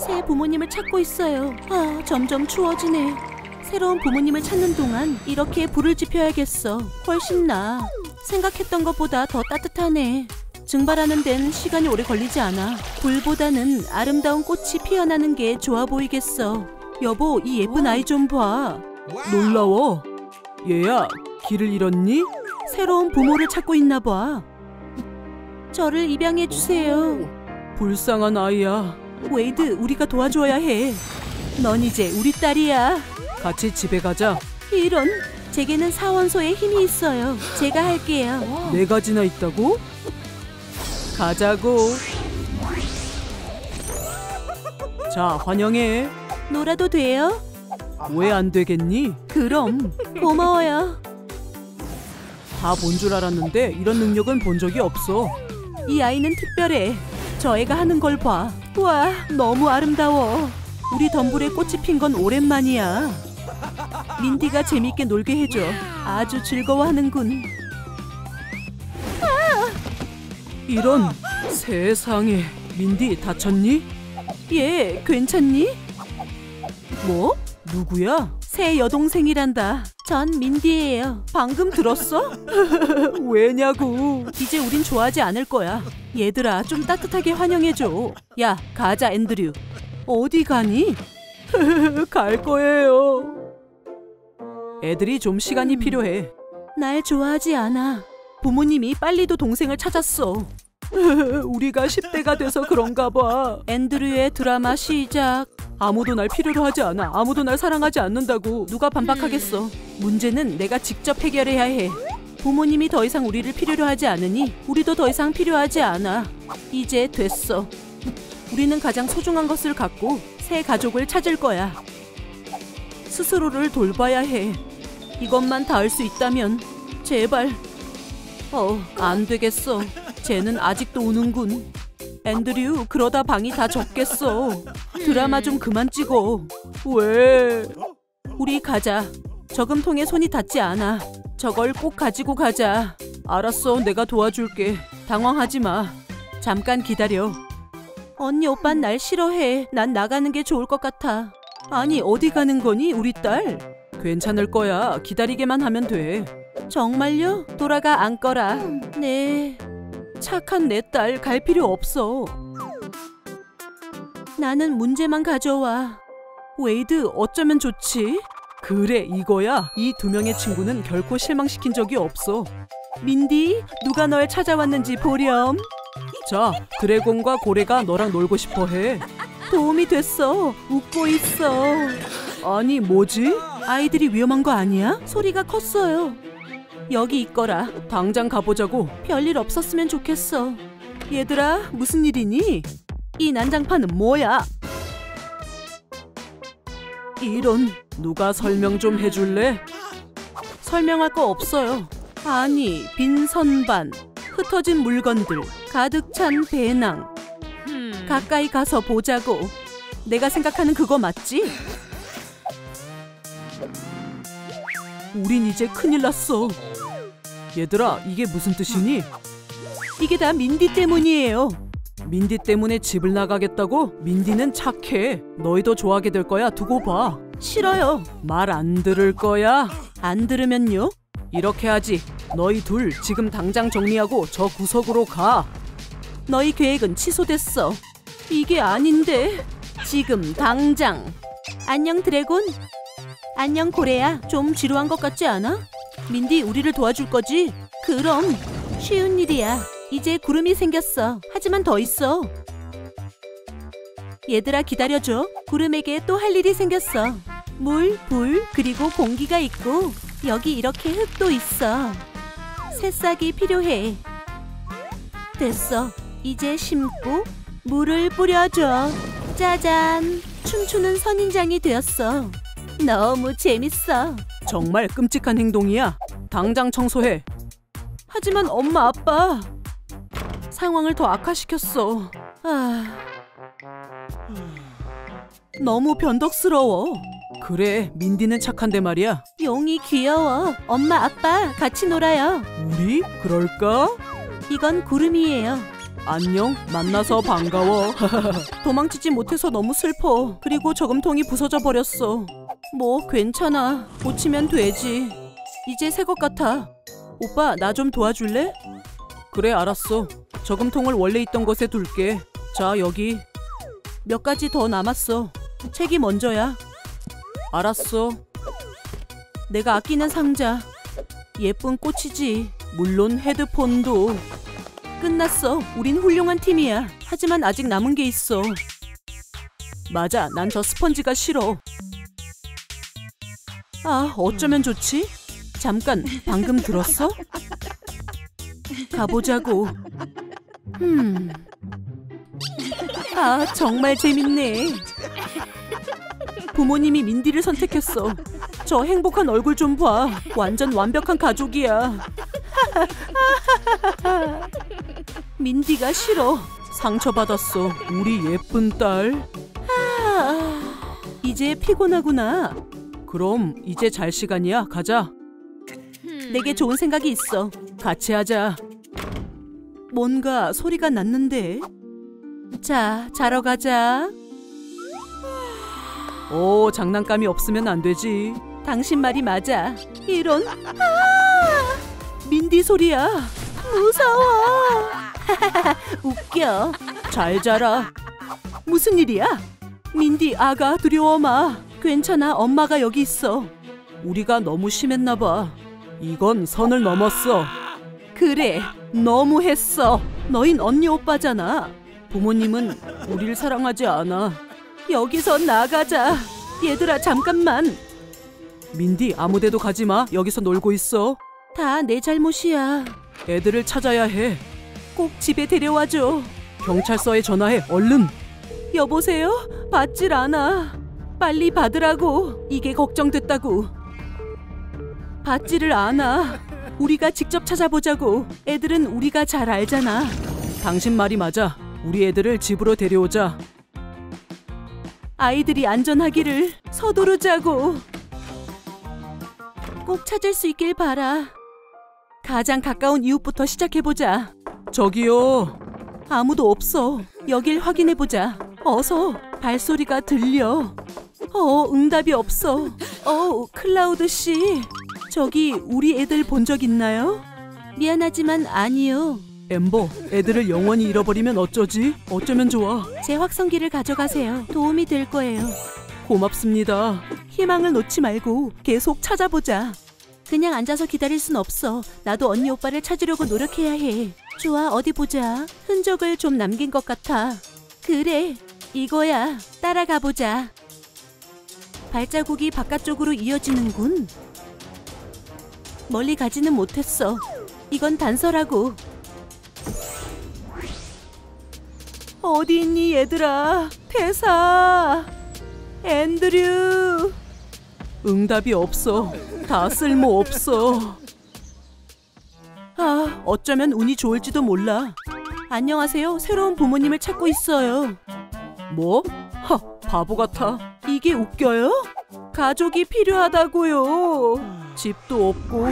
새 부모님을 찾고 있어요. 아, 점점 추워지네. 새로운 부모님을 찾는 동안 이렇게 불을 지펴야겠어. 훨씬 나아. 생각했던 것보다 더 따뜻하네. 증발하는 데는 시간이 오래 걸리지 않아. 불보다는 아름다운 꽃이 피어나는 게 좋아 보이겠어. 여보, 이 예쁜 아이 좀 봐. 놀라워. 얘야, 길을 잃었니? 새로운 부모를 찾고 있나 봐. 저를 입양해 주세요. 불쌍한 아이야. 웨이드, 우리가 도와줘야 해. 넌 이제 우리 딸이야. 같이 집에 가자. 이런, 제게는 사원소에 힘이 있어요. 제가 할게요. 4가지나 있다고? 가자고. 자, 환영해. 놀아도 돼요? 왜 안 되겠니? 그럼. 고마워요. 다 본 줄 알았는데 이런 능력은 본 적이 없어. 이 아이는 특별해. 저 애가 하는 걸 봐. 와, 너무 아름다워. 우리 덤불에 꽃이 핀 건 오랜만이야. 민디가 재밌게 놀게 해줘. 아주 즐거워하는군. 이런, 세상에. 민디, 다쳤니? 예, 괜찮니? 뭐? 누구야? 새 여동생이란다. 전 민디예요. 방금 들었어? 왜냐고. 이제 우린 좋아하지 않을 거야. 얘들아, 좀 따뜻하게 환영해줘. 야, 가자, 앤드류. 어디 가니? 갈 거예요. 애들이 좀 시간이 필요해. 날 좋아하지 않아. 부모님이 빨리도 동생을 찾았어. 우리가 10대가 돼서 그런가 봐. 앤드류의 드라마 시작. 아무도 날 필요로 하지 않아. 아무도 날 사랑하지 않는다고. 누가 반박하겠어. 문제는 내가 직접 해결해야 해. 부모님이 더 이상 우리를 필요로 하지 않으니 우리도 더 이상 필요하지 않아. 이제 됐어. 우리는 가장 소중한 것을 갖고 새 가족을 찾을 거야. 스스로를 돌봐야 해. 이것만 닿을 수 있다면. 제발. 안 되겠어. 쟤는 아직도 우는군. 앤드류, 그러다 방이 다 젖겠어. 드라마 좀 그만 찍어. 왜? 우리 가자. 저금통에 손이 닿지 않아. 저걸 꼭 가지고 가자. 알았어, 내가 도와줄게. 당황하지 마. 잠깐 기다려. 언니, 오빠는 날 싫어해. 난 나가는 게 좋을 것 같아. 아니, 어디 가는 거니, 우리 딸? 괜찮을 거야. 기다리게만 하면 돼. 정말요? 돌아가 안거라. 네. 착한 내 딸, 갈 필요 없어. 나는 문제만 가져와. 웨이드, 어쩌면 좋지? 그래, 이거야. 이 2명의 친구는 결코 실망시킨 적이 없어. 민디, 누가 널 찾아왔는지 보렴. 자, 드래곤과 고래가 너랑 놀고 싶어 해. 도움이 됐어. 웃고 있어. 아니, 뭐지? 아이들이 위험한 거 아니야? 소리가 컸어요. 여기 있거라. 당장 가보자고. 별일 없었으면 좋겠어. 얘들아, 무슨 일이니? 이 난장판은 뭐야? 이런, 누가 설명 좀 해줄래? 설명할 거 없어요. 아니, 빈 선반, 흩어진 물건들, 가득 찬 배낭. 가까이 가서 보자고. 내가 생각하는 그거 맞지? 우린 이제 큰일 났어. 얘들아, 이게 무슨 뜻이니? 이게 다 민디 때문이에요. 민디 때문에 집을 나가겠다고? 민디는 착해. 너희도 좋아하게 될 거야. 두고 봐. 싫어요. 말 안 들을 거야? 안 들으면요? 이렇게 하지. 너희 둘 지금 당장 정리하고 저 구석으로 가. 너희 계획은 취소됐어. 이게 아닌데. 지금 당장. 안녕, 드래곤. 안녕, 고래야. 좀 지루한 것 같지 않아? 민디, 우리를 도와줄 거지? 그럼. 쉬운 일이야. 이제 구름이 생겼어. 하지만 더 있어. 얘들아, 기다려줘. 구름에게 또 할 일이 생겼어. 물, 불, 그리고 공기가 있고 여기 이렇게 흙도 있어. 새싹이 필요해. 됐어. 이제 심고 물을 뿌려줘. 짜잔! 춤추는 선인장이 되었어. 너무 재밌어. 정말 끔찍한 행동이야. 당장 청소해. 하지만 엄마, 아빠. 상황을 더 악화시켰어. 너무 변덕스러워. 그래, 민디는 착한데 말이야. 용이 귀여워. 엄마, 아빠 같이 놀아요. 우리? 그럴까? 이건 구름이에요. 안녕, 만나서 반가워. 도망치지 못해서 너무 슬퍼. 그리고 저금통이 부서져 버렸어. 뭐 괜찮아, 고치면 되지. 이제 새 것 같아. 오빠, 나 좀 도와줄래? 그래, 알았어. 저금통을 원래 있던 곳에 둘게. 자, 여기. 몇 가지 더 남았어. 책이 먼저야. 알았어. 내가 아끼는 상자. 예쁜 꽃이지. 물론 헤드폰도. 끝났어. 우린 훌륭한 팀이야. 하지만 아직 남은 게 있어. 맞아, 난 저 스펀지가 싫어. 아, 어쩌면 좋지? 잠깐, 방금 들었어? 가보자고. 아, 정말 재밌네. 부모님이 민디를 선택했어. 저 행복한 얼굴 좀 봐. 완전 완벽한 가족이야. 민디가 싫어. 상처받았어, 우리 예쁜 딸. 이제 피곤하구나. 그럼 이제 잘 시간이야. 가자. 내게 좋은 생각이 있어. 같이 하자. 뭔가 소리가 났는데. 자, 자러 가자. 오, 장난감이 없으면 안 되지. 당신 말이 맞아. 이런. 민디 소리야. 무서워. 웃겨. 잘 자라. 무슨 일이야? 민디, 아가 두려워 마. 괜찮아, 엄마가 여기 있어. 우리가 너무 심했나 봐. 이건 선을 넘었어. 그래, 너무했어. 너흰 언니 오빠잖아. 부모님은 우리를 사랑하지 않아. 여기서 나가자. 얘들아, 잠깐만. 민디, 아무데도 가지 마. 여기서 놀고 있어. 다 내 잘못이야. 애들을 찾아야 해. 꼭 집에 데려와줘. 경찰서에 전화해, 얼른. 여보세요? 받질 않아. 빨리 받으라고. 이게 걱정됐다고. 받지를 않아. 우리가 직접 찾아보자고. 애들은 우리가 잘 알잖아. 당신 말이 맞아. 우리 애들을 집으로 데려오자. 아이들이 안전하기를 서두르자고. 꼭 찾을 수 있길 바라. 가장 가까운 이웃부터 시작해보자. 저기요. 아무도 없어. 여길 확인해보자. 어서. 발소리가 들려. 응답이 없어. 클라우드 씨. 저기 우리 애들 본 적 있나요? 미안하지만 아니요. 엠버, 애들을 영원히 잃어버리면 어쩌지? 어쩌면 좋아. 제 확성기를 가져가세요. 도움이 될 거예요. 고맙습니다. 희망을 놓지 말고 계속 찾아보자. 그냥 앉아서 기다릴 순 없어. 나도 언니 오빠를 찾으려고 노력해야 해. 좋아, 어디 보자. 흔적을 좀 남긴 것 같아. 그래, 이거야. 따라가 보자. 발자국이 바깥쪽으로 이어지는군. 멀리 가지는 못했어. 이건 단서라고. 어디 있니, 얘들아? 퇴사! 앤드류! 응답이 없어. 다 쓸모없어. 아, 어쩌면 운이 좋을지도 몰라. 안녕하세요. 새로운 부모님을 찾고 있어요. 뭐? 하, 바보 같아. 이게 웃겨요? 가족이 필요하다고요. 집도 없고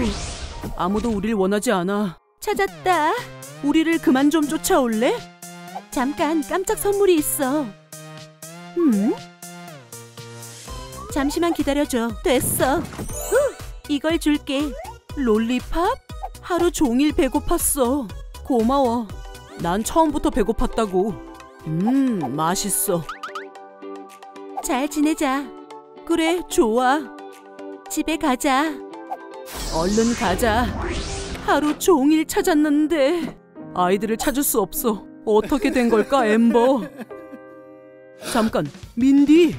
아무도 우릴 원하지 않아. 찾았다. 우리를 그만 좀 쫓아올래? 잠깐, 깜짝 선물이 있어. 잠시만 기다려줘. 됐어. 이걸 줄게. 롤리팝? 하루 종일 배고팠어. 고마워. 난 처음부터 배고팠다고. 맛있어. 잘 지내자. 그래, 좋아. 집에 가자. 얼른 가자. 하루 종일 찾았는데. 아이들을 찾을 수 없어. 어떻게 된 걸까, 엠버? 잠깐, 민디!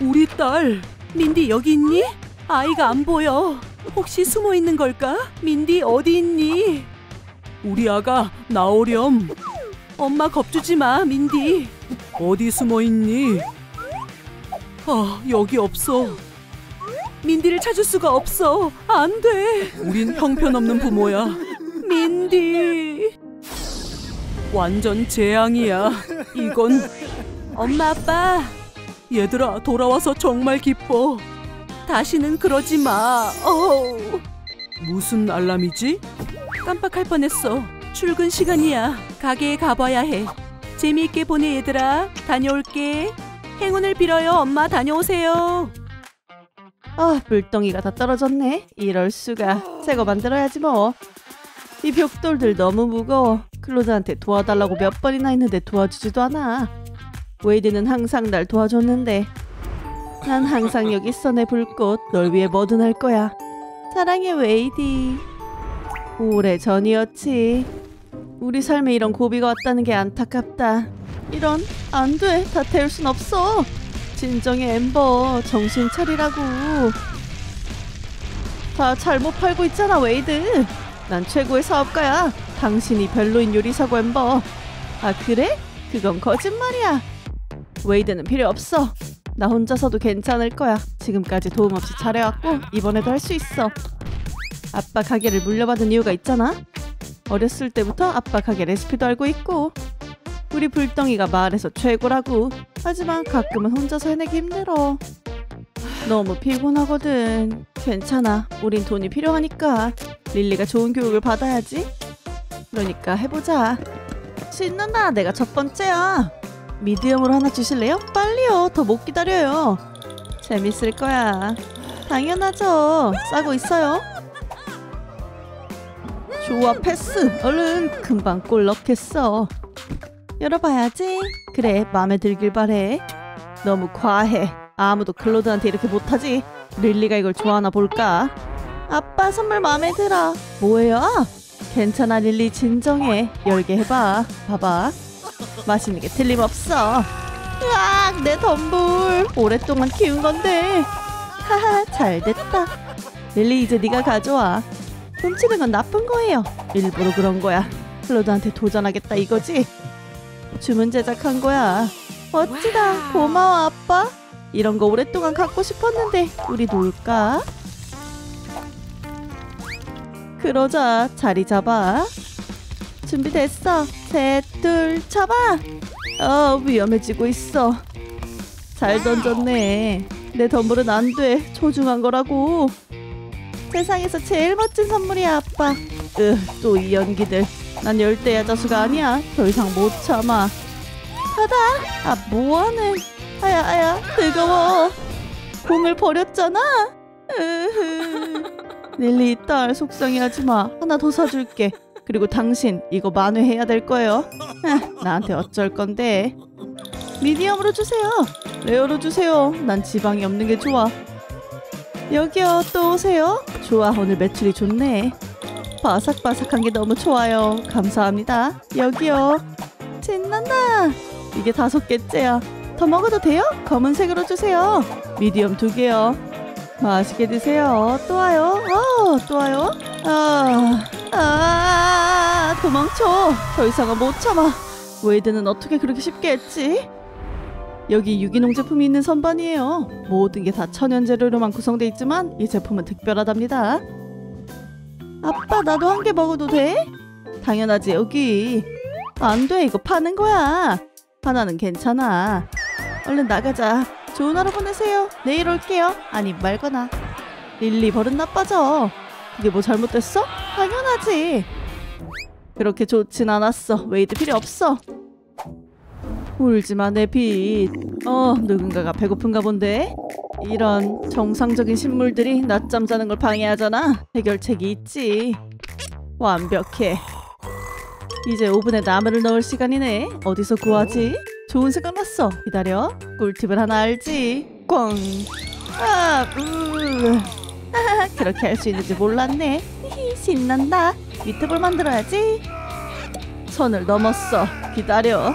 우리 딸! 민디, 여기 있니? 아이가 안 보여. 혹시 숨어 있는 걸까? 민디, 어디 있니? 우리 아가 나오렴. 엄마 겁주지 마, 민디. 어디 숨어 있니? 아, 여기 없어. 민디를 찾을 수가 없어. 안 돼. 우린 형편없는 부모야. 민디. 완전 재앙이야. 이건. 엄마, 아빠. 얘들아, 돌아와서 정말 기뻐. 다시는 그러지 마. 무슨 알람이지? 깜빡할 뻔했어. 출근 시간이야. 가게에 가봐야 해. 재미있게 보내 얘들아. 다녀올게. 행운을 빌어요. 엄마 다녀오세요. 아, 물덩이가 다 떨어졌네. 이럴 수가. 새 거 만들어야지 뭐. 이 벽돌들 너무 무거워. 클로드한테 도와달라고 몇 번이나 했는데 도와주지도 않아. 웨이드는 항상 날 도와줬는데 난 항상 여기 있어. 내 불꽃. 널 위해 뭐든 할 거야. 사랑해 웨이디. 오래전이었지. 우리 삶에 이런 고비가 왔다는 게 안타깝다. 이런, 안 돼. 다 태울 순 없어. 진정해 엠버. 정신 차리라고. 다 잘못 팔고 있잖아 웨이드. 난 최고의 사업가야. 당신이 별로인 요리사고 엠버. 아 그래? 그건 거짓말이야. 웨이드는 필요 없어. 나 혼자서도 괜찮을 거야. 지금까지 도움 없이 잘해왔고 이번에도 할 수 있어. 아빠 가게를 물려받은 이유가 있잖아. 어렸을 때부터 아빠 가게 레시피도 알고 있고 우리 불덩이가 마을에서 최고라고. 하지만 가끔은 혼자서 해내기 힘들어. 너무 피곤하거든. 괜찮아. 우린 돈이 필요하니까. 릴리가 좋은 교육을 받아야지. 그러니까 해보자. 신난다. 내가 첫 번째야. 미디엄으로 하나 주실래요? 빨리요. 더 못 기다려요. 재밌을 거야. 당연하죠. 싸고 있어요. 좋아 패스. 얼른. 금방 골 넣겠어. 열어봐야지. 그래 마음에 들길 바래. 너무 과해. 아무도 클로드한테 이렇게 못하지. 릴리가 이걸 좋아하나 볼까. 아빠 선물 마음에 들어. 뭐예요? 괜찮아 릴리 진정해. 열게 해봐. 봐봐. 맛있는 게 틀림없어. 으악 내 덤불. 오랫동안 키운 건데. 하하 잘됐다. 릴리 이제 네가 가져와. 훔치는 건 나쁜 거예요. 일부러 그런 거야. 클로드한테 도전하겠다 이거지. 주문 제작한 거야. 멋지다. 고마워 아빠. 이런 거 오랫동안 갖고 싶었는데 우리 놀까? 그러자. 자리 잡아. 준비됐어. 셋, 둘, 잡아. 위험해지고 있어. 잘 던졌네. 내 덤불은 안 돼. 소중한 거라고. 세상에서 제일 멋진 선물이야 아빠. 또 이 연기들. 난 열대야 자수가 아니야. 더 이상 못 참아. 받아. 아 뭐하네. 아야 뜨거워. 공을 버렸잖아. 릴리 딸 속상해하지 마. 하나 더 사줄게. 그리고 당신 이거 만회해야 될 거예요. 나한테 어쩔 건데. 미디엄으로 주세요. 레어로 주세요. 난 지방이 없는 게 좋아. 여기요. 또 오세요. 좋아 오늘 매출이 좋네. 바삭바삭한 게 너무 좋아요. 감사합니다. 여기요. 신난다. 이게 5개째야. 더 먹어도 돼요? 검은색으로 주세요. 미디엄 2개요. 맛있게 드세요. 또 와요. 또 와요. 도망쳐. 더 이상은 못 참아. 웨이드는 어떻게 그렇게 쉽게 했지? 여기 유기농 제품이 있는 선반이에요. 모든 게 다 천연 재료로만 구성돼 있지만 이 제품은 특별하답니다. 아빠 나도 한 개 먹어도 돼? 당연하지 여기. 안 돼 이거 파는 거야. 하나는 괜찮아. 얼른 나가자. 좋은 하루 보내세요. 내일 올게요. 아니 말거나. 릴리 버릇 나빠져. 그게 뭐 잘못됐어? 당연하지. 그렇게 좋진 않았어. 웨이드 필요 없어. 울지마 내 빛. 누군가가 배고픈가 본데. 이런 정상적인 식물들이 낮잠 자는 걸 방해하잖아. 해결책이 있지. 완벽해. 이제 오븐에 나물을 넣을 시간이네. 어디서 구하지? 좋은 생각 났어. 기다려. 꿀팁을 하나 알지. 꽝. 그렇게 할 수 있는지 몰랐네. 신난다. 미트볼 만들어야지. 선을 넘었어. 기다려.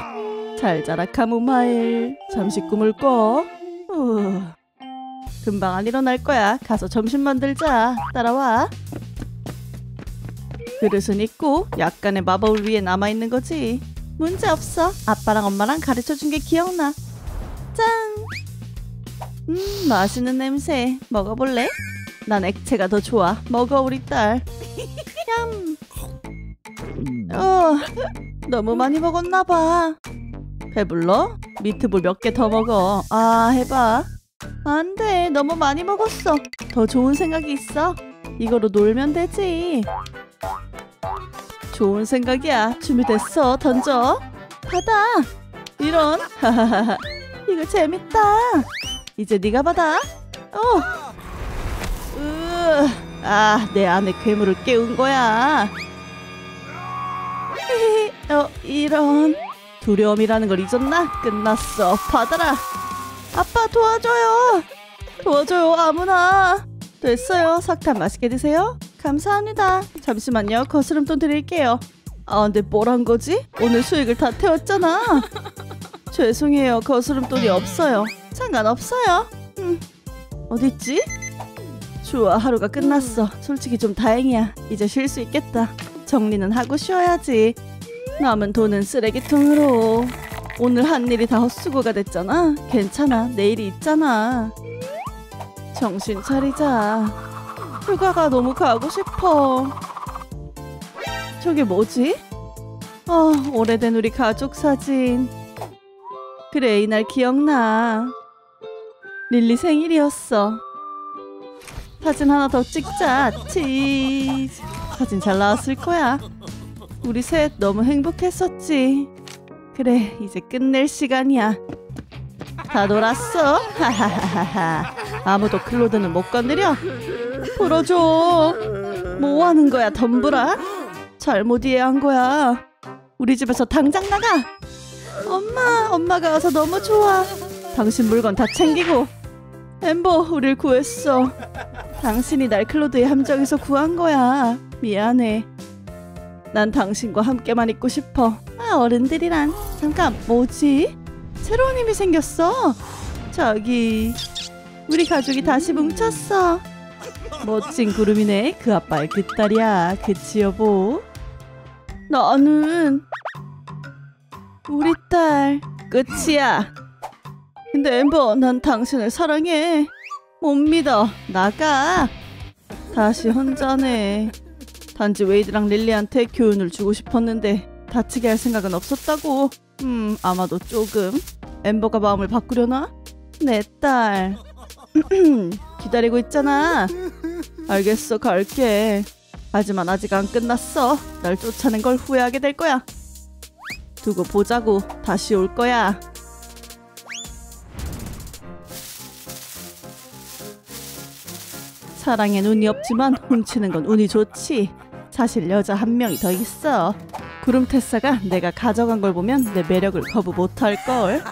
잘 자라 카모마일. 잠시 꿈을 꿔. 금방 안 일어날 거야. 가서 점심 만들자. 따라와. 그릇은 있고 약간의 마법을 위해 남아있는 거지. 문제없어. 아빠랑 엄마랑 가르쳐준 게 기억나. 짠. 맛있는 냄새. 먹어볼래? 난 액체가 더 좋아. 먹어 우리 딸. 얌. 너무 많이 먹었나 봐. 배불러? 미트볼 몇 개 더 먹어. 아 해봐. 안 돼. 너무 많이 먹었어. 더 좋은 생각이 있어. 이거로 놀면 되지. 좋은 생각이야. 준비됐어. 던져. 받아. 이런. 하하하하. 이거 재밌다. 이제 네가 받아. 어. 아, 내 안에 괴물을 깨운 거야. 이런. 두려움이라는 걸 잊었나? 끝났어. 받아라. 아빠 도와줘요. 도와줘요, 아무나. 됐어요. 사탕 맛있게 드세요. 감사합니다. 잠시만요. 거스름돈 드릴게요. 아, 근데 뭘 한 거지? 오늘 수익을 다 태웠잖아. 죄송해요. 거스름돈이 없어요. 상관없어요. 어딨지? 좋아, 하루가 끝났어. 솔직히 좀 다행이야. 이제 쉴 수 있겠다. 정리는 하고 쉬어야지. 남은 돈은 쓰레기통으로. 오늘 한 일이 다 헛수고가 됐잖아. 괜찮아. 내일이 있잖아. 정신 차리자. 휴가가 너무 가고 싶어. 저게 뭐지? 아, 오래된 우리 가족 사진. 그래, 이날 기억나. 릴리 생일이었어. 사진 하나 더 찍자. 치즈. 사진 잘 나왔을 거야. 우리 셋 너무 행복했었지. 그래, 이제 끝낼 시간이야. 다 놀았어? 하하하하. 아무도 클로드는 못 건드려? 풀어줘. 뭐 하는 거야, 덤브라? 잘못 이해한 거야. 우리 집에서 당장 나가. 엄마가 와서 너무 좋아. 당신 물건 다 챙기고. 엠버, 우릴 구했어. 당신이 날 클로드의 함정에서 구한 거야. 미안해. 난 당신과 함께만 있고 싶어. 아, 어른들이란. 잠깐, 뭐지? 새로운 힘이 생겼어. 저기, 우리 가족이 다시 뭉쳤어. 멋진 구름이네. 그 아빠의 그 딸이야. 그치, 여보? 나는 우리 딸. 끝이야. 근데 엠버, 난 당신을 사랑해. 못 믿어. 나가. 다시 혼자네. 단지 웨이드랑 릴리한테 교훈을 주고 싶었는데 다치게 할 생각은 없었다고. 아마도 조금. 엠버가 마음을 바꾸려나? 내 딸. 기다리고 있잖아. 알겠어, 갈게. 하지만 아직 안 끝났어. 날 쫓아낸 걸 후회하게 될 거야. 두고 보자고. 다시 올 거야. 사랑엔 운이 없지만 훔치는 건 운이 좋지. 사실 여자 한 명이 더 있어. 구름테사가 내가 가져간 걸 보면 내 매력을 거부 못할걸.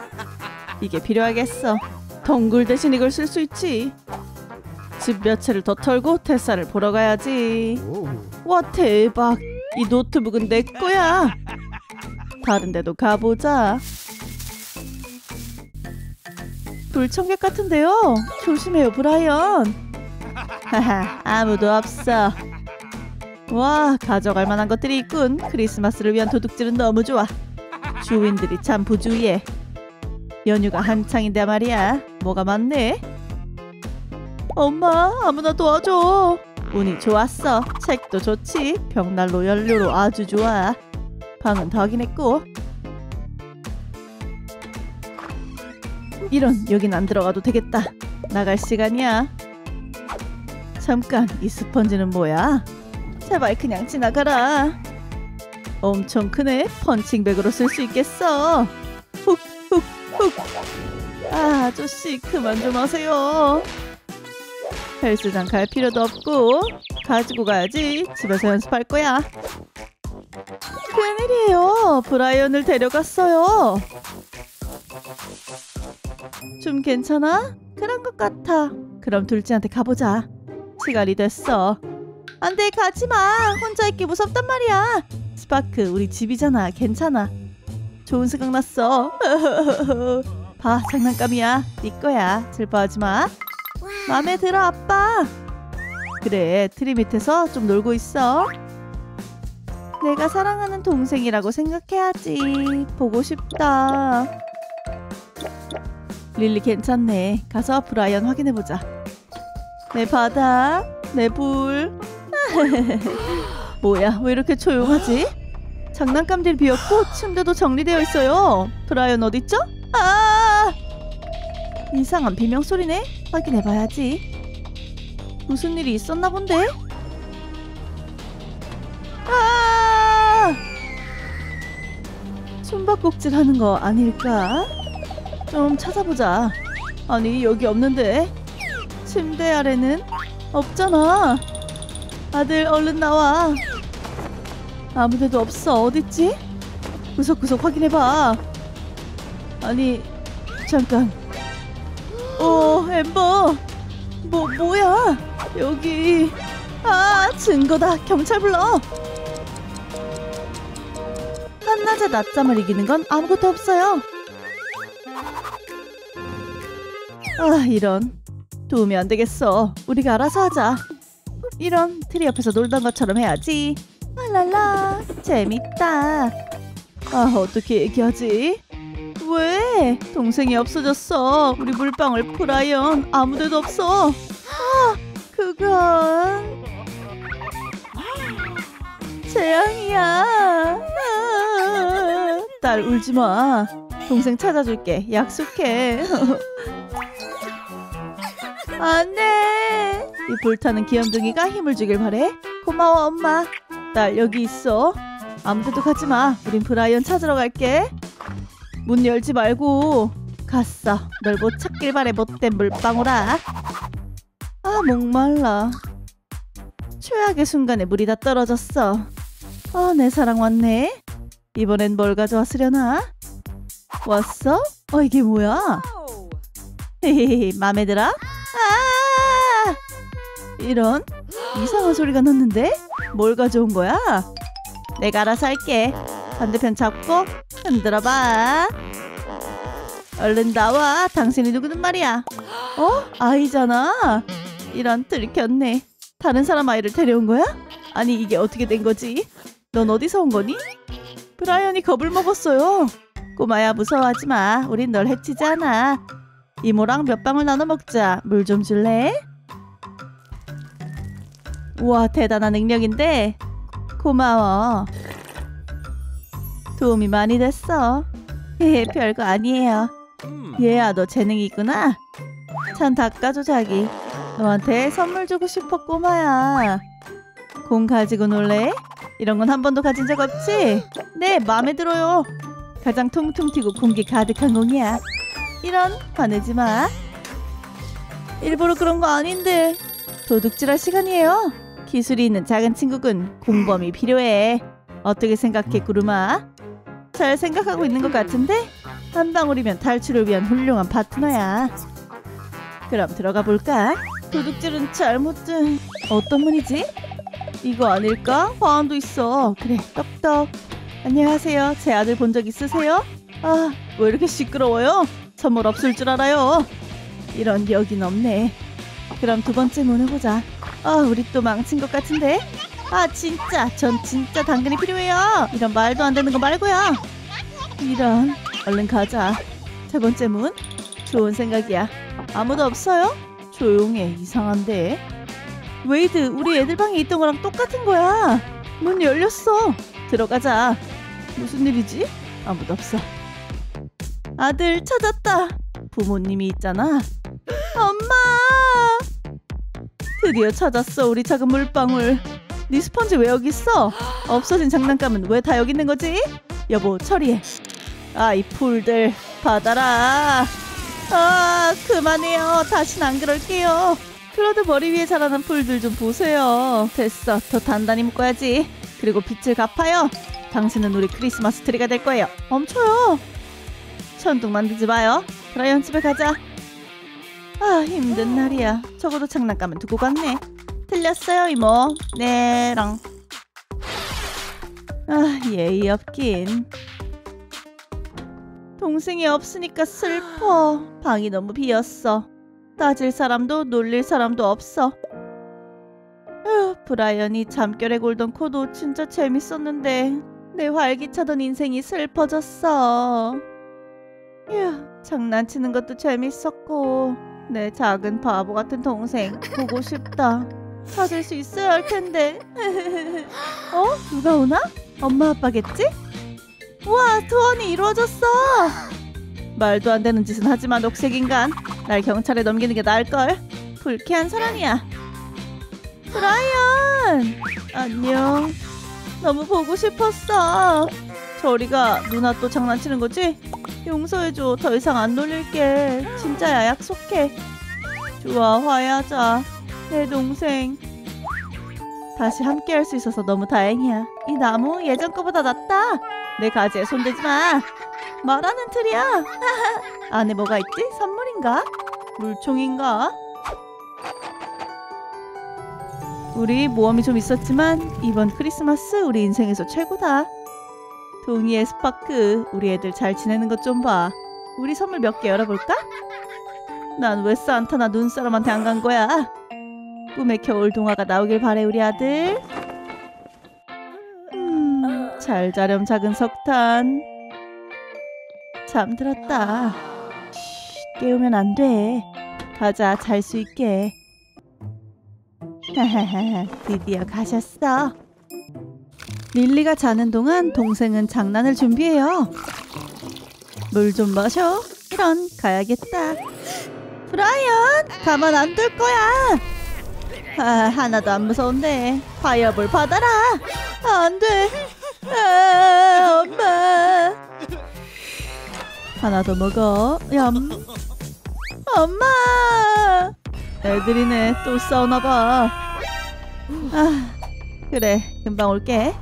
이게 필요하겠어. 덩굴 대신 이걸 쓸 수 있지. 집 몇 채를 더 털고 테사를 보러 가야지. 와, 대박. 이 노트북은 내 거야. 다른 데도 가보자. 불청객 같은데요. 조심해요, 브라이언. 하하, 아무도 없어. 와, 가져갈 만한 것들이 있군. 크리스마스를 위한 도둑질은 너무 좋아. 주인들이 참 부주의해. 연휴가 한창인데 말이야. 뭐가 많네. 엄마, 아무나 도와줘. 운이 좋았어. 책도 좋지. 벽난로 연료로 아주 좋아. 방은 확인했고. 이런, 여긴 안 들어가도 되겠다. 나갈 시간이야. 잠깐, 이 스펀지는 뭐야? 제발 그냥 지나가라. 엄청 크네. 펀칭백으로 쓸 수 있겠어. 훅훅훅. 아, 아저씨 그만 좀 하세요. 헬스장 갈 필요도 없고. 가지고 가야지. 집에서 연습할 거야. 큰일이에요. 브라이언을 데려갔어요. 좀 괜찮아? 그런 것 같아. 그럼 둘째한테 가보자. 시간이 됐어. 안돼, 가지마. 혼자 있기 무섭단 말이야. 스파크, 우리 집이잖아. 괜찮아. 좋은 생각 났어. 봐, 장난감이야. 네 거야. 슬퍼하지마. 맘에 들어, 아빠. 그래, 트리 밑에서 좀 놀고 있어. 내가 사랑하는 동생이라고 생각해야지. 보고 싶다. 릴리 괜찮네. 가서 브라이언 확인해보자. 내 바다, 내 불. 뭐야, 왜 이렇게 조용하지? 장난감들 비었고 침대도 정리되어 있어요. 브라이언 어딨죠? 아, 이상한 비명소리네. 확인해봐야지. 무슨 일이 있었나 본데? 아, 숨바꼭질 하는 거 아닐까? 좀 찾아보자. 아니 여기 없는데? 침대 아래는? 없잖아. 아들 얼른 나와. 아무데도 없어. 어딨지? 구석구석 확인해봐. 아니 잠깐. 엠버 뭐야? 여기. 아 증거다. 경찰 불러. 한낮에 낮잠을 이기는 건 아무것도 없어요. 아 이런. 도움이 안 되겠어. 우리가 알아서 하자. 이런. 트리 옆에서 놀던 것처럼 해야지. 랄랄라 재밌다. 아 어떻게 얘기하지? 왜? 동생이 없어졌어. 우리 물방울 프라이언 아무데도 없어. 아 그건 재앙이야. 딸 울지마. 동생 찾아줄게. 약속해. 안돼. 이 불타는 귀염둥이가 힘을 주길 바래. 고마워 엄마. 딸 여기 있어. 아무데도 가지마. 우린 브라이언 찾으러 갈게. 문 열지 말고. 갔어. 널 못 찾길 바래. 못된 물방울아. 아 목말라. 최악의 순간에 물이 다 떨어졌어. 아 내 사랑 왔네. 이번엔 뭘 가져왔으려나? 왔어? 이게 뭐야? 헤헤헤 맘에 들어? 아! 이런? 이상한 소리가 났는데? 뭘 가져온 거야? 내가 알아서 할게. 반대편 잡고 흔들어봐. 얼른 나와. 당신이 누구든 말이야. 아이잖아. 이런. 들켰네. 다른 사람 아이를 데려온 거야? 아니 이게 어떻게 된 거지? 넌 어디서 온 거니? 브라이언이 겁을 먹었어요. 꼬마야 무서워하지 마. 우린 널 해치지 않아. 이모랑 몇 방울 나눠 먹자. 물 좀 줄래? 우와 대단한 능력인데. 고마워. 도움이 많이 됐어. 별거 아니에요. 얘야 너 재능이 있구나. 찬 닦아줘 자기. 너한테 선물 주고 싶어 꼬마야. 공 가지고 놀래? 이런 건 한 번도 가진 적 없지? 네, 마음에 들어요. 가장 통통 튀고 공기 가득한 공이야. 이런. 화내지 마. 일부러 그런 거 아닌데. 도둑질할 시간이에요. 기술이 있는 작은 친구군. 공범이 필요해. 어떻게 생각해, 구름아? 잘 생각하고 있는 것 같은데? 한 방울이면 탈출을 위한 훌륭한 파트너야. 그럼 들어가 볼까? 도둑질은 잘못된. 어떤 문이지? 이거 아닐까? 화환도 있어. 그래, 떡떡. 안녕하세요. 제 아들 본 적 있으세요? 아, 왜 이렇게 시끄러워요? 선물 없을 줄 알아요. 이런. 여긴 없네. 그럼 두 번째 문 해보자. 아, 우리 또 망친 것 같은데? 아, 진짜. 전 진짜 당근이 필요해요. 이런 말도 안 되는 거 말고요. 이런. 얼른 가자. 세 번째 문. 좋은 생각이야. 아무도 없어요? 조용해. 이상한데. 웨이드, 우리 애들 방에 있던 거랑 똑같은 거야. 문 열렸어. 들어가자. 무슨 일이지? 아무도 없어. 아들 찾았다. 부모님이 있잖아. 엄마! 드디어 찾았어. 우리 작은 물방울. 네 스펀지 왜 여기 있어? 없어진 장난감은 왜 다 여기 있는 거지? 여보, 처리해. 아, 이 풀들. 받아라. 아, 그만해요. 다신 안 그럴게요. 클로드 머리 위에 자라는 풀들 좀 보세요. 됐어. 더 단단히 묶어야지. 그리고 빚을 갚아요. 당신은 우리 크리스마스 트리가 될 거예요. 멈춰요. 천둥 만들지 마요. 브라이언 집에 가자. 아 힘든 날이야. 적어도 장난감은 두고 갔네. 틀렸어요 이모. 네랑. 아 예의 없긴. 동생이 없으니까 슬퍼. 방이 너무 비었어. 따질 사람도 놀릴 사람도 없어. 휴, 브라이언이 잠결에 골던 코도 진짜 재밌었는데 내 활기차던 인생이 슬퍼졌어. 휴, 장난치는 것도 재밌었고 내 작은 바보 같은 동생 보고 싶다. 찾을 수 있어야 할 텐데. 누가 오나? 엄마 아빠겠지? 우와 소원이 이루어졌어. 말도 안 되는 짓은 하지만 녹색 인간. 날 경찰에 넘기는 게 나을걸. 불쾌한 사람이야. 브라이언! 안녕. 너무 보고 싶었어. 저리가. 누나 또 장난치는 거지? 용서해줘. 더 이상 안 놀릴게. 진짜야, 약속해. 좋아, 화해하자. 내 동생. 다시 함께 할 수 있어서 너무 다행이야. 이 나무 예전 거보다 낫다. 내 가지에 손대지 마. 말하는 틀이야. 안에 뭐가 있지? 선물인가? 물총인가? 우리 모험이 좀 있었지만 이번 크리스마스 우리 인생에서 최고다. 동이의 스파크, 우리 애들 잘 지내는 것 좀 봐. 우리 선물 몇 개 열어볼까? 난 왜 산타나 눈사람한테 안 간 거야? 꿈의 겨울 동화가 나오길 바래, 우리 아들. 잘 자렴, 작은 석탄. 잠들었다. 쉿, 깨우면 안 돼. 가자, 잘 수 있게. 하하하, 드디어 가셨어. 릴리가 자는 동안 동생은 장난을 준비해요. 물 좀 마셔. 이런, 가야겠다. 브라이언, 가만 안 둘 거야. 아, 하나도 안 무서운데. 파이어볼 받아라. 아, 안 돼. 아, 엄마. 하나 더 먹어. 얌. 엄마. 애들이네, 또 싸우나 봐. 아, 그래, 금방 올게.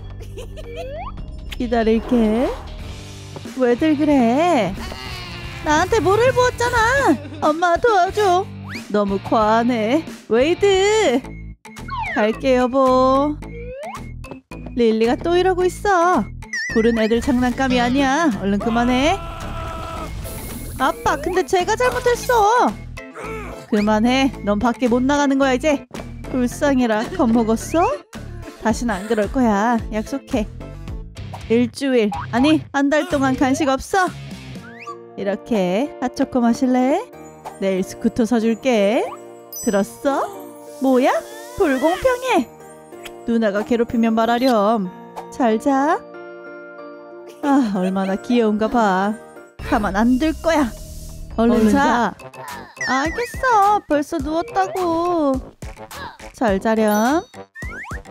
기다릴게. 왜들 그래? 나한테 모를 부었잖아. 엄마 도와줘. 너무 과하네. 웨이드, 갈게 여보. 릴리가 또 이러고 있어. 부른 애들 장난감이 아니야. 얼른 그만해. 아빠, 근데 제가 잘못했어. 그만해. 넌 밖에 못 나가는 거야 이제. 불쌍해라. 겁먹었어? 다신 안 그럴 거야. 약속해. 일주일, 아니 한 달 동안 간식 없어. 이렇게 핫초코 마실래? 내일 스쿠터 사줄게. 들었어? 뭐야? 불공평해. 누나가 괴롭히면 말하렴. 잘 자. 아, 얼마나 귀여운가 봐. 가만 안 둘 거야. 얼른 자. 알겠어. 벌써 누웠다고. 잘 자렴.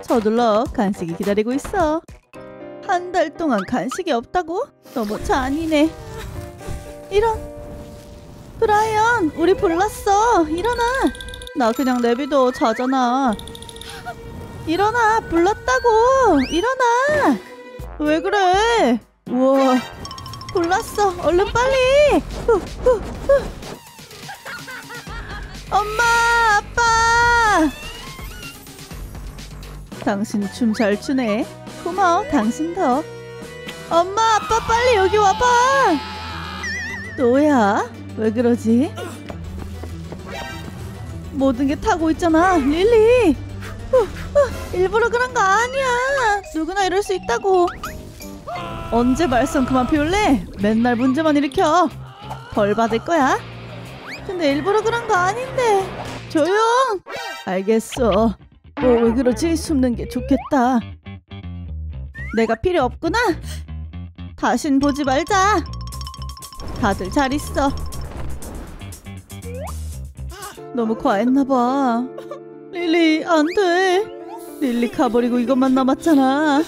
서둘러. 간식이 기다리고 있어. 한 달 동안 간식이 없다고? 너무 잔인해. 이런. 브라이언, 우리 불났어. 일어나. 나 그냥 내비둬. 자잖아. 일어나. 불났다고. 일어나. 왜 그래? 우와, 불났어. 얼른 빨리. 후. 엄마, 아빠. 당신 춤 잘 추네. 고마워. 당신 더. 엄마, 아빠, 빨리 여기 와봐. 너야? 왜 그러지? 모든 게 타고 있잖아, 릴리. 일부러 그런 거 아니야. 누구나 이럴 수 있다고. 언제 말썽 그만 피울래? 맨날 문제만 일으켜. 벌 받을 거야. 근데 일부러 그런 거 아닌데. 조용. 알겠어. 왜 그러지? 숨는 게 좋겠다. 내가 필요 없구나. 다신 보지 말자. 다들 잘 있어. 너무 과했나봐. 릴리, 안 돼. 릴리 가버리고 이것만 남았잖아.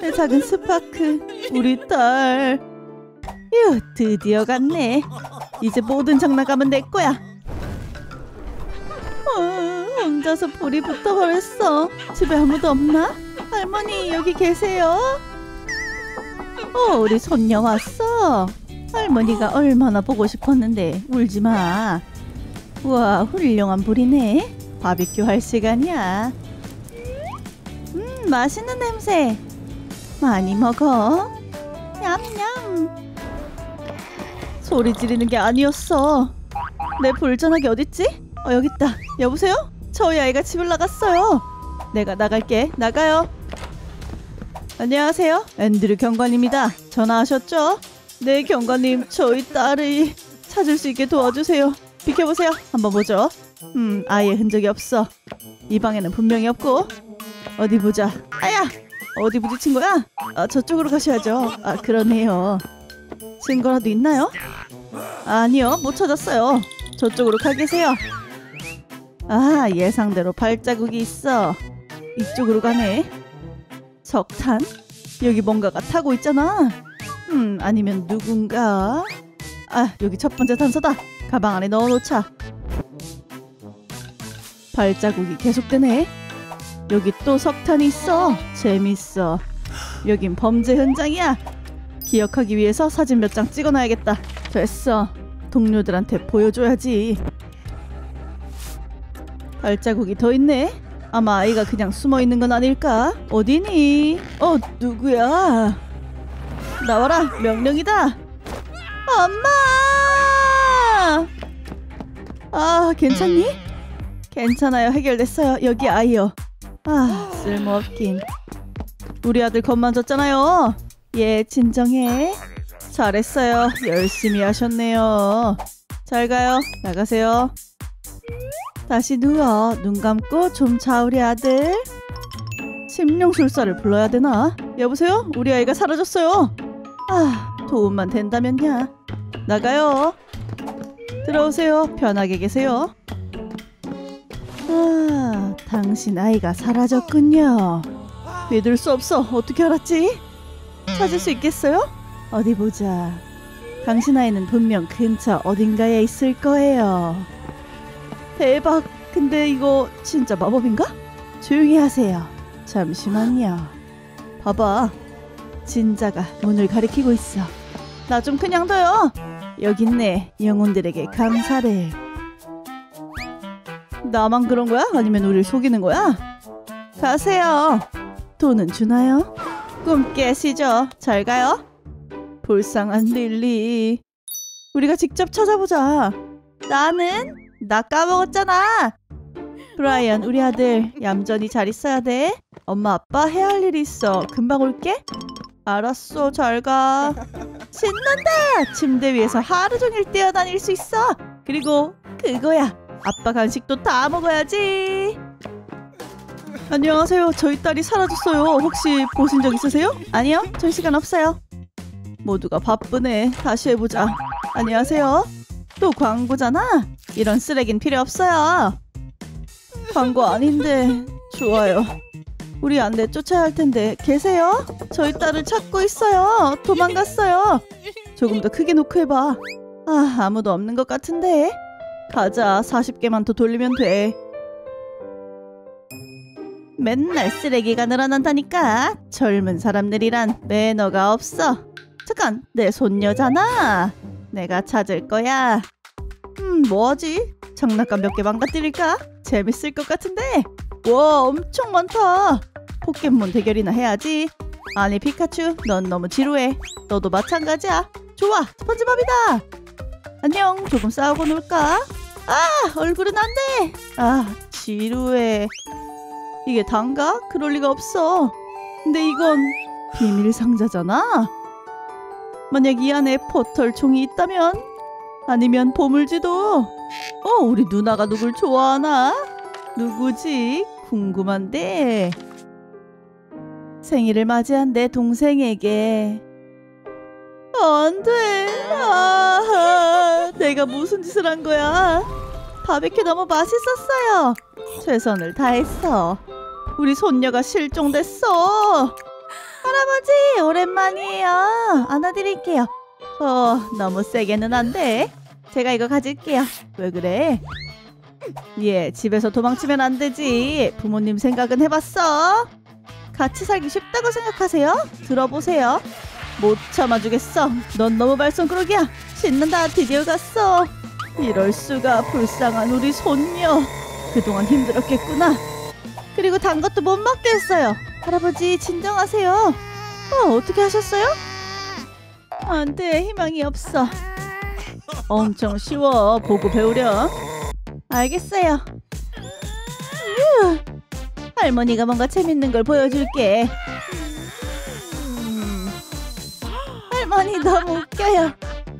내 작은 스파크, 우리 딸. 휴, 드디어 갔네. 이제 모든 장난감은 내 거야. 혼자서 불이 붙어버렸어. 집에 아무도 없나? 할머니, 여기 계세요? 우리 손녀 왔어. 할머니가 얼마나 보고 싶었는데. 울지 마. 우와, 훌륭한 불이네. 바비큐 할 시간이야. 맛있는 냄새. 많이 먹어. 냠냠. 소리 지르는 게 아니었어. 내 불전화기 어딨지? 여깄다. 여보세요? 저희 아이가 집을 나갔어요. 내가 나갈게. 나가요. 안녕하세요. 앤드류 경관입니다. 전화하셨죠? 네, 경관님. 저희 딸이 찾을 수 있게 도와주세요. 비켜보세요. 한번 보죠. 아예 흔적이 없어. 이 방에는 분명히 없고. 어디 보자. 아야! 어디 부딪힌 거야? 아, 저쪽으로 가셔야죠. 아, 그러네요. 증거라도 있나요? 아니요, 못 찾았어요. 저쪽으로 가 계세요. 아, 예상대로 발자국이 있어. 이쪽으로 가네. 석탄? 여기 뭔가가 타고 있잖아. 아니면 누군가? 아, 여기 첫 번째 단서다. 가방 안에 넣어놓자. 발자국이 계속되네. 여기 또 석탄이 있어. 재밌어. 여긴 범죄 현장이야. 기억하기 위해서 사진 몇 장 찍어놔야겠다. 됐어. 동료들한테 보여줘야지. 발자국이 더 있네. 아마 아이가 그냥 숨어있는 건 아닐까? 어디니? 누구야? 나와라! 명령이다! 엄마! 아, 괜찮니? 괜찮아요. 해결됐어요. 여기 아이요. 아, 쓸모없긴. 우리 아들 겁만졌잖아요. 예, 진정해. 잘했어요. 열심히 하셨네요. 잘 가요. 나가세요. 다시 누워. 눈 감고 좀 자, 우리 아들. 심령술사를 불러야 되나? 여보세요? 우리 아이가 사라졌어요. 아, 도움만 된다면야. 나가요. 들어오세요. 편하게 계세요. 아, 당신 아이가 사라졌군요. 믿을 수 없어. 어떻게 알았지? 찾을 수 있겠어요? 어디 보자. 당신 아이는 분명 근처 어딘가에 있을 거예요. 대박. 근데 이거 진짜 마법인가? 조용히 하세요. 잠시만요. 봐봐. 진자가 문을 가리키고 있어. 나 좀 그냥 둬요. 여기 있네. 영혼들에게 감사를. 나만 그런 거야? 아니면 우릴 속이는 거야? 가세요. 돈은 주나요? 꿈 깨시죠. 잘 가요. 불쌍한 릴리. 우리가 직접 찾아보자. 나 까먹었잖아. 브라이언, 우리 아들 얌전히 잘 있어야 돼. 엄마 아빠 해야 할 일이 있어. 금방 올게. 알았어. 잘 가. 신난다. 침대 위에서 하루 종일 뛰어다닐 수 있어. 그리고 그거야. 아빠 간식도 다 먹어야지. 안녕하세요. 저희 딸이 사라졌어요. 혹시 보신 적 있으세요? 아니요. 저 시간 없어요. 모두가 바쁘네. 다시 해보자. 안녕하세요. 또 광고잖아. 이런 쓰레기는 필요 없어요. 광고 아닌데. 좋아요. 우리 안 돼. 쫓아야 할 텐데. 계세요? 저희 딸을 찾고 있어요. 도망갔어요. 조금 더 크게 노크 해봐. 아, 아무도 없는 것 같은데. 가자. 40개만 더 돌리면 돼. 맨날 쓰레기가 늘어난다니까. 젊은 사람들이란 매너가 없어. 잠깐, 내 손녀잖아. 내가 찾을 거야. 뭐하지? 장난감 몇 개 망가뜨릴까? 재밌을 것 같은데. 와, 엄청 많다. 포켓몬 대결이나 해야지. 아니, 피카츄, 넌 너무 지루해. 너도 마찬가지야. 좋아, 스펀지밥이다. 안녕, 조금 싸우고 놀까? 아, 얼굴은 안 돼. 아, 지루해. 이게 단가? 그럴 리가 없어. 근데 이건 비밀 상자잖아. 만약 이 안에 포털 총이 있다면? 아니면 보물지도? 우리 누나가 누굴 좋아하나? 누구지? 궁금한데. 생일을 맞이한 내 동생에게. 안 돼. 아, 내가 무슨 짓을 한 거야? 바베큐 너무 맛있었어요. 최선을 다했어. 우리 손녀가 실종됐어. 할아버지, 오랜만이에요. 안아드릴게요. 너무 세게는 안 돼. 제가 이거 가질게요. 왜 그래? 예, 집에서 도망치면 안 되지. 부모님 생각은 해봤어? 같이 살기 쉽다고 생각하세요? 들어보세요. 못 참아주겠어. 넌 너무 말썽꾸러기야. 신난다. 드디어 갔어. 이럴 수가. 불쌍한 우리 손녀. 그동안 힘들었겠구나. 그리고 단 것도 못 먹게 했어요. 할아버지, 진정하세요. 어떻게 하셨어요? 안 돼. 희망이 없어. 엄청 쉬워. 보고 배우렴. 알겠어요. 할머니가 뭔가 재밌는 걸 보여줄게. 할머니 너무 웃겨요.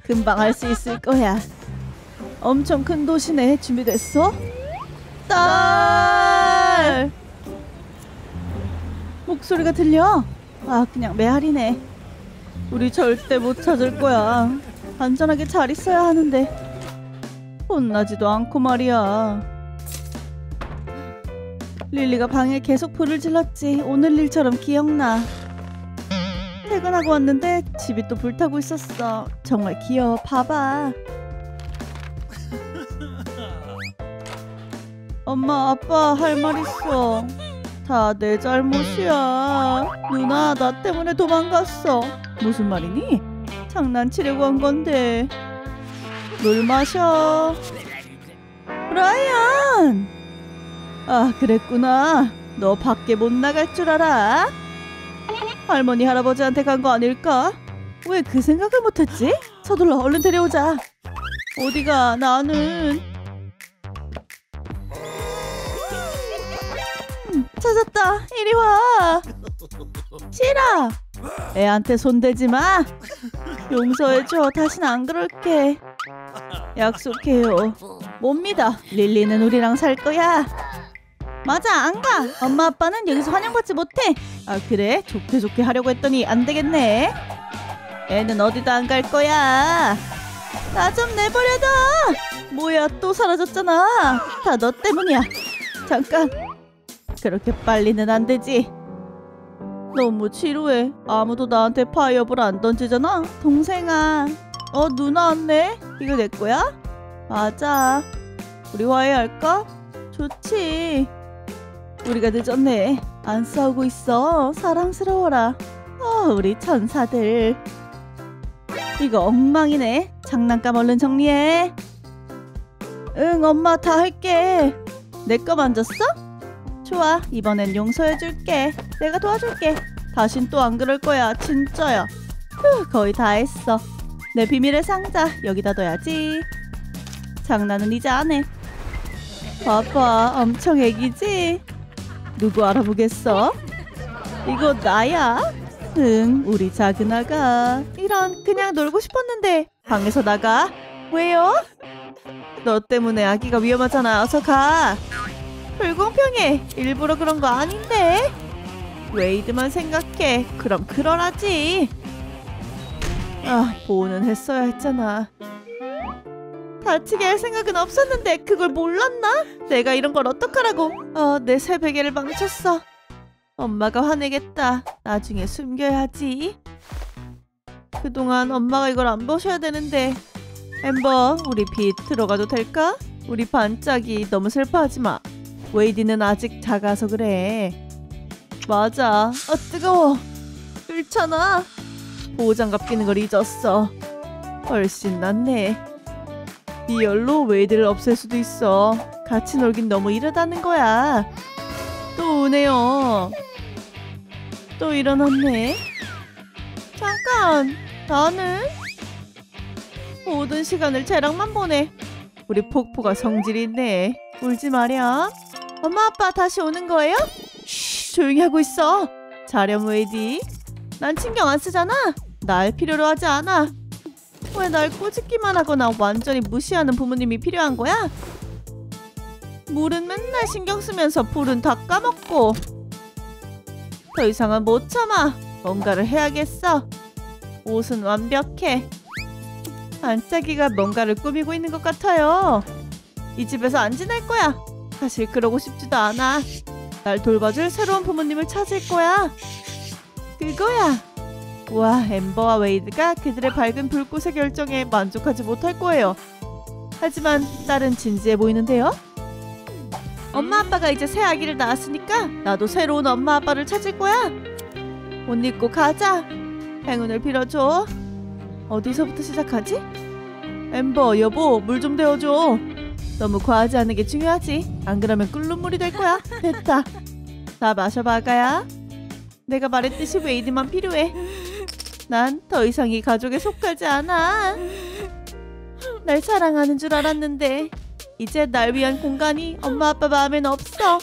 금방 할 수 있을 거야. 엄청 큰 도시네. 준비됐어? 딸! 목소리가 들려? 아, 그냥 메아리네. 우리 절대 못 찾을 거야. 안전하게 잘 있어야 하는데. 혼나지도 않고 말이야. 릴리가 방에 계속 불을 질렀지. 오늘 일처럼 기억나. 퇴근하고 왔는데 집이 또 불타고 있었어. 정말 귀여워. 봐봐. 엄마, 아빠 할 말 있어. 다 내 잘못이야. 누나, 나 때문에 도망갔어. 무슨 말이니? 장난치려고 한 건데. 물 마셔. 브라이언! 아, 그랬구나. 너 밖에 못 나갈 줄 알아? 할머니, 할아버지한테 간 거 아닐까? 왜 그 생각을 못했지? 서둘러, 얼른 데려오자. 어디가, 나는. 찾았다. 이리 와. 싫어. 애한테 손대지 마. 용서해줘. 다신 안 그럴게. 약속해요. 못 믿어. 릴리는 우리랑 살 거야. 맞아, 안 가. 엄마 아빠는 여기서 환영받지 못해. 아, 그래? 좋게 좋게 하려고 했더니 안 되겠네. 애는 어디도 안 갈 거야. 나 좀 내버려둬. 뭐야, 또 사라졌잖아. 다 너 때문이야. 잠깐. 그렇게 빨리는 안 되지. 너무 지루해. 아무도 나한테 파이어볼 안 던지잖아. 동생아. 어, 누나 왔네. 이거 내 거야? 맞아. 우리 화해할까? 좋지. 우리가 늦었네. 안 싸우고 있어. 사랑스러워라. 우리 천사들. 이거 엉망이네. 장난감 얼른 정리해. 응, 엄마 다 할게. 내 거 만졌어? 좋아, 이번엔 용서해줄게. 내가 도와줄게. 다신 또 안 그럴 거야. 진짜야. 휴, 거의 다 했어. 내 비밀의 상자 여기다 둬야지. 장난은 이제 안 해. 봐봐, 엄청 애기지? 누구 알아보겠어? 이거 나야? 응, 우리 작은 아가. 이런, 그냥 놀고 싶었는데. 방에서 나가. 왜요? 너 때문에 아기가 위험하잖아. 어서 가. 불공평해. 일부러 그런 거 아닌데. 웨이드만 생각해. 그럼 그러라지. 아, 보호는 했어야 했잖아. 다치게 할 생각은 없었는데 그걸 몰랐나? 내가 이런 걸 어떡하라고. 내 새 베개를 망쳤어. 엄마가 화내겠다. 나중에 숨겨야지. 그동안 엄마가 이걸 안 보셔야 되는데. 엠버, 우리 빛 들어가도 될까? 우리 반짝이 너무 슬퍼하지 마. 웨이디는 아직 작아서 그래. 맞아. 뜨거워. 괜찮아. 보호장갑 끼는 걸 잊었어. 훨씬 낫네. 이열로 웨이드를 없앨 수도 있어. 같이 놀긴 너무 이르다는 거야. 또 오네요. 또 일어났네. 잠깐. 나는? 모든 시간을 쟤랑만 보내. 우리 폭포가 성질이 있네. 울지 마렴. 엄마 아빠 다시 오는 거예요? 쉬, 조용히 하고 있어. 자렴, 웨이디. 난 신경 안 쓰잖아. 날 필요로 하지 않아. 왜 날 꼬집기만 하거나 완전히 무시하는 부모님이 필요한 거야? 물은 맨날 신경 쓰면서 불은 다 까먹고. 더 이상은 못 참아. 뭔가를 해야겠어. 옷은 완벽해. 반짝이가 뭔가를 꾸미고 있는 것 같아요. 이 집에서 안 지낼 거야. 사실 그러고 싶지도 않아. 날 돌봐줄 새로운 부모님을 찾을 거야. 그거야. 우와, 엠버와 웨이드가 그들의 밝은 불꽃의 결정에 만족하지 못할 거예요. 하지만 딸은 진지해 보이는데요. 엄마 아빠가 이제 새 아기를 낳았으니까 나도 새로운 엄마 아빠를 찾을 거야. 옷 입고 가자. 행운을 빌어줘. 어디서부터 시작하지? 엠버, 여보, 물 좀 데워줘. 너무 과하지 않은 게 중요하지. 안 그러면 끓는 물이 될 거야. 됐다. 다 마셔봐, 아가야. 내가 말했듯이 웨이드만 필요해. 난 더 이상 이 가족에 속하지 않아. 날 사랑하는 줄 알았는데 이제 날 위한 공간이 엄마 아빠 마음엔 없어.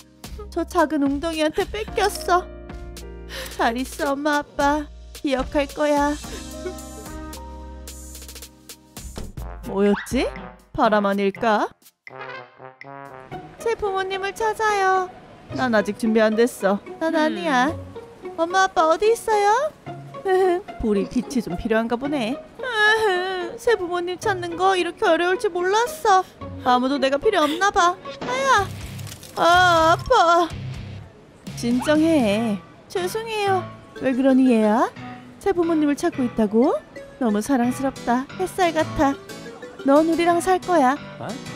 저 작은 웅덩이한테 뺏겼어. 잘 있어, 엄마 아빠. 기억할 거야. 뭐였지? 바람 아닐까? 제 부모님을 찾아요. 난 아직 준비 안 됐어. 난 아니야. 엄마 아빠 어디 있어요? 볼이 빛이 좀 필요한가 보네. 새 부모님 찾는 거 이렇게 어려울 줄 몰랐어. 아무도 내가 필요 없나 봐. 아야. 아, 아파. 진정해. 죄송해요. 왜 그러니 얘야? 새 부모님을 찾고 있다고? 너무 사랑스럽다. 햇살 같아. 넌 우리랑 살 거야.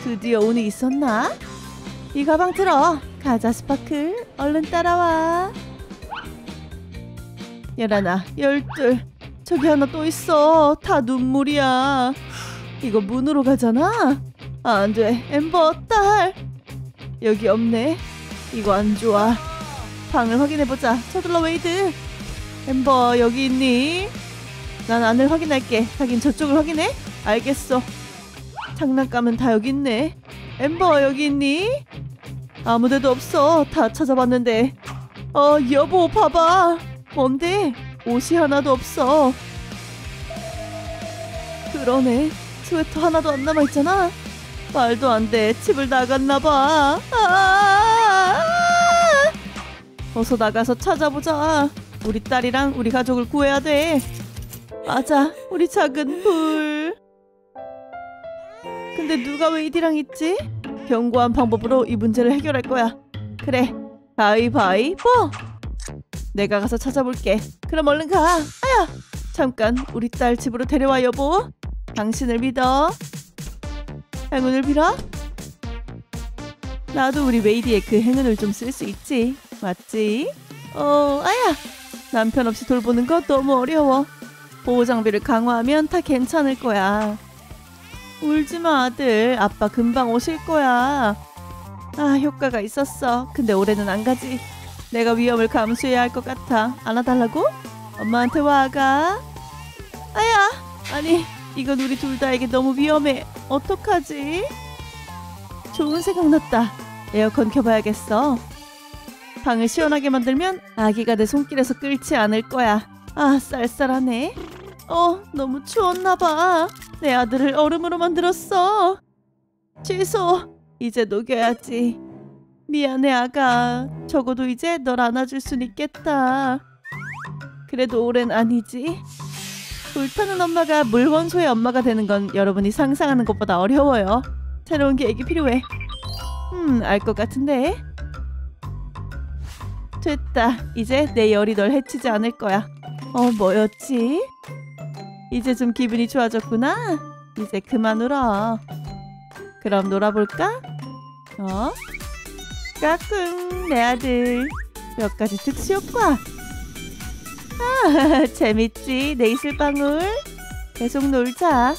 드디어 운이 있었나? 이 가방 들어. 가자 스파클. 얼른 따라와. 11, 12. 저기 하나 또 있어. 다 눈물이야. 이거 문으로 가잖아. 안 돼. 엠버 딸. 여기 없네. 이거 안 좋아. 방을 확인해보자. 서둘러 웨이드. 엠버 여기 있니? 난 안을 확인할게. 하긴 저쪽을 확인해? 알겠어. 장난감은 다 여기 있네. 엠버 여기 있니? 아무 데도 없어. 다 찾아봤는데. 여보 봐봐. 뭔데? 옷이 하나도 없어. 그러네. 스웨터 하나도 안 남아있잖아. 말도 안 돼. 집을 나갔나봐. 어서 나가서 찾아보자. 우리 딸이랑 우리 가족을 구해야 돼. 맞아. 우리 작은 불. 근데 누가 웨이드랑 있지? 견고한 방법으로 이 문제를 해결할 거야. 그래. 가위바위보. 내가 가서 찾아볼게. 그럼 얼른 가. 아야. 잠깐. 우리 딸 집으로 데려와 여보. 당신을 믿어. 행운을 빌어. 나도 우리 웨이드의 그 행운을 좀 쓸 수 있지. 맞지? 아야. 남편 없이 돌보는 거 너무 어려워. 보호 장비를 강화하면 다 괜찮을 거야. 울지마 아들. 아빠 금방 오실 거야. 아 효과가 있었어. 근데 올해는 안 가지. 내가 위험을 감수해야 할 것 같아. 안아달라고? 엄마한테 와가. 아야. 아니 이건 우리 둘 다에게 너무 위험해. 어떡하지? 좋은 생각 났다. 에어컨 켜봐야겠어. 방을 시원하게 만들면 아기가 내 손길에서 끓지 않을 거야. 아 쌀쌀하네. 너무 추웠나봐. 내 아들을 얼음으로 만들었어. 취소. 이제 녹여야지. 미안해 아가. 적어도 이제 널 안아줄 순 있겠다. 그래도 올해는 아니지. 불타는 엄마가 물 원소의 엄마가 되는 건 여러분이 상상하는 것보다 어려워요. 새로운 계획이 필요해. 알 것 같은데. 됐다. 이제 내 열이 널 해치지 않을 거야. 뭐였지? 이제 좀 기분이 좋아졌구나. 이제 그만 울어. 그럼 놀아볼까? 까꿍 내 아들. 몇 가지 특수 효과. 아 재밌지? 내 이슬방울. 계속 놀자.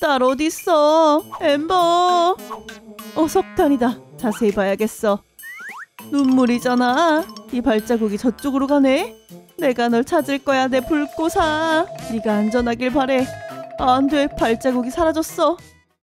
딸 어딨어? 엠버. 석탄이다. 자세히 봐야겠어. 눈물이잖아. 이 발자국이 저쪽으로 가네. 내가 널 찾을 거야 내 불꽃아. 네가 안전하길 바래. 안 돼. 발자국이 사라졌어.